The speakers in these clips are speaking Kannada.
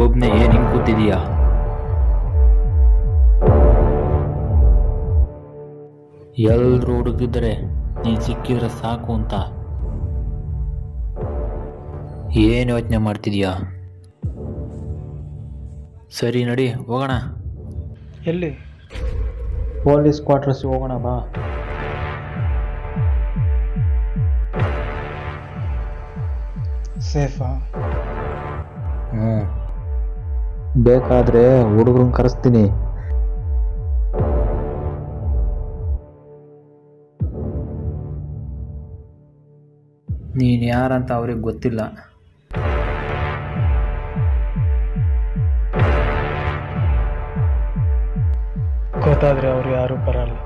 बब ने ये रिंग को दे दिया। यल रोड किधर है? नीचे की रस्ता कौन था? ಏನು ಯೋಚನೆ ಮಾಡ್ತಿದ್ಯಾ? ಸರಿ ನಡಿ ಹೋಗೋಣ। ಎಲ್ಲಿ? ಪೊಲೀಸ್ ಕ್ವಾರ್ಟರ್ಸ್ ಹೋಗೋಣ ಬಾ। ಸೇಫಾ? ಹ್ಮ್, ಬೇಕಾದ್ರೆ ಹುಡುಗರನ್ನ ಕರೆಸ್ತೀನಿ। ನೀನು ಯಾರಂತ ಅವ್ರಿಗೆ ಗೊತ್ತಿಲ್ಲ। ಗೊತ್ತಾದ್ರೆ ಅವ್ರು ಯಾರು ಬರಲ್ಲ।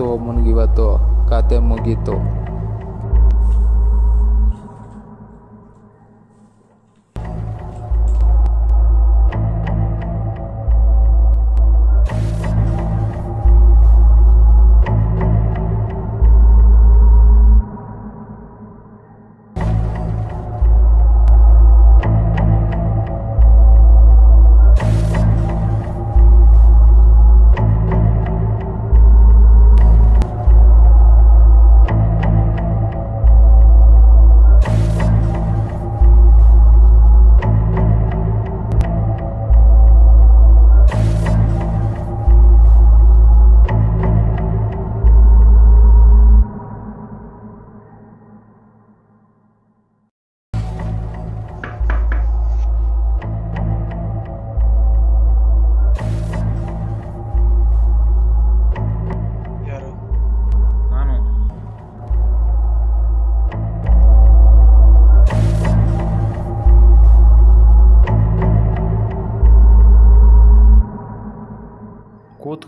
ಸೊ ಮುನ್ಗಿವತ್ತು ಕತೆ ಮುಗೀತು.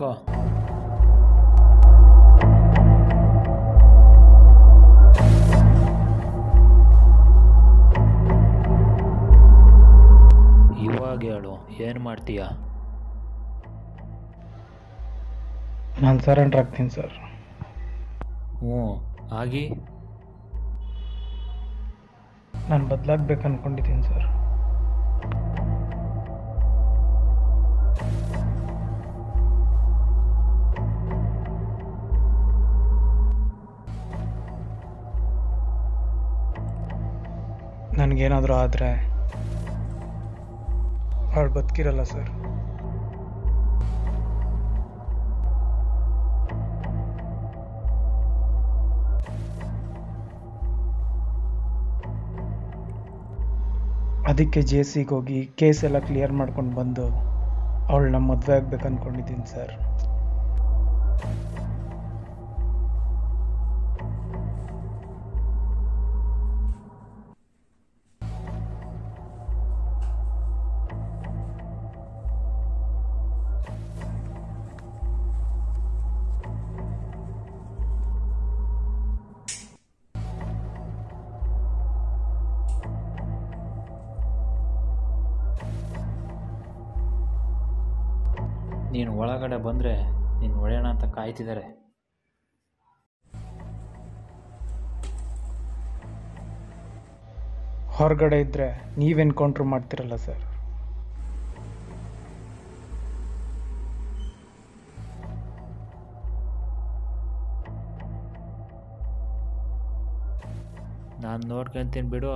Marco. ಇವಾಗೇಳು ಏನು ಮಾಡ್ತೀಯಾ? ನಾನು ಸರೆಂಡರ್ ಆಗ್ತೀನಿ ಸರ್. ಹ್ಞೂ ಆಗಿ ನಾನು ಬದಲಾಗಬೇಕು ಅಂದ್ಕೊಂಡಿದ್ದೀನಿ ಸರ್. ನನಗೇನಾದರೂ ಆದರೆ ಅವಳು ಬದುಕಿರಲ್ಲ ಸರ್. ಅದಕ್ಕೆ ಜೆ ಸಿಗೆ ಹೋಗಿ ಕೇಸ್ ಎಲ್ಲ ಕ್ಲಿಯರ್ ಮಾಡ್ಕೊಂಡು ಬಂದು ಅವಳನ್ನ ಮದುವೆ ಆಗ್ಬೇಕು ಅಂದ್ಕೊಂಡಿದ್ದೀನಿ ಸರ್. ನೀನು ಒಳಗಡೆ ಬಂದರೆ ನೀನು ಒಡೆಯೋಣ ಅಂತ ಕಾಯ್ತಿದ್ದಾರೆ. ಹೊರಗಡೆ ಇದ್ದರೆ ನೀವೇನು ಕೌಂಟ್ರ್ ಮಾಡ್ತಿರಲ್ಲ ಸರ್. ನಾನು ನೋಡ್ಕೊಂತೀನಿ ಬಿಡು.